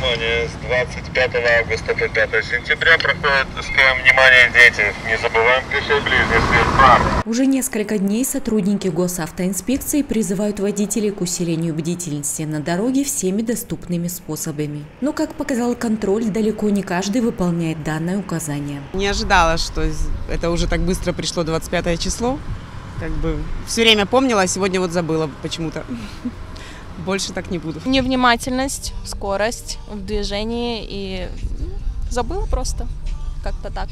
внимание, с 25 августа по 5 сентября проходит «Стоим, внимание, дети! Не забываем пешеходный переход в парк». Уже несколько дней сотрудники Госавтоинспекции призывают водителей к усилению бдительности на дороге всеми доступными способами. Но, как показал контроль, далеко не каждый выполняет данное указание. Не ожидала, что это уже так быстро пришло, 25 число. Как бы все время помнила, а сегодня вот забыла почему-то. Больше так не буду. Невнимательность, скорость в движении и забыла просто. Как-то так.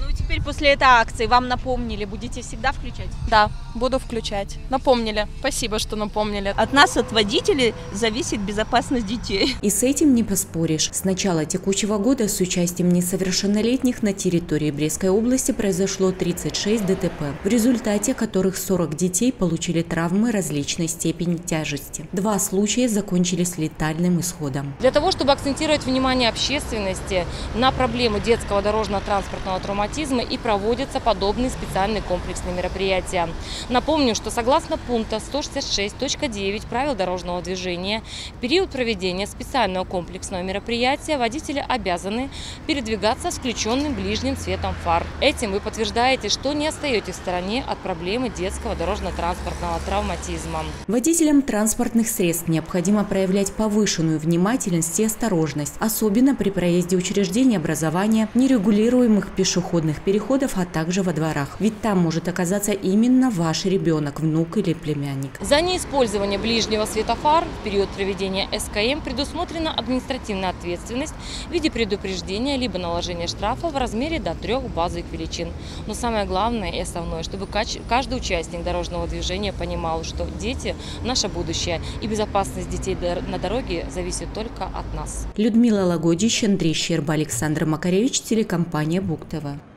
Ну теперь после этой акции вам напомнили, будете всегда включать? Да, буду включать. Напомнили. Спасибо, что напомнили. От нас, от водителей, зависит безопасность детей. И с этим не поспоришь. С начала текущего года с участием несовершеннолетних на территории Брестской области произошло 36 ДТП, в результате которых 40 детей получили травмы различной степени тяжести. 2 случая закончились летальным исходом. Для того, чтобы акцентировать внимание общественности на проблему детского дорожно-транспортного травматизма, и проводятся подобные специальные комплексные мероприятия. Напомню, что согласно пункта 166.9 правил дорожного движения, в период проведения специального комплексного мероприятия водители обязаны передвигаться с включенным ближним светом фар. Этим вы подтверждаете, что не остаетесь в стороне от проблемы детского дорожно-транспортного травматизма. Водителям транспортных средств необходимо проявлять повышенную внимательность и осторожность, особенно при проезде учреждений образования, нерегулируемых пешеходных переходов, а также во дворах. Ведь там может оказаться именно ваш ребенок, внук или племянник. За неиспользование ближнего света фар в период проведения СКМ предусмотрена административная ответственность в виде предупреждения либо наложения штрафа в размере до 3 базовых величин. Но самое главное и основное, чтобы каждый участник дорожного движения понимал, что дети – наше будущее, и безопасность детей на дороге зависит только от нас. Людмила Лагодич, Андрей Щерба, Александр Макаревич, телекомпания Буг-ТВ.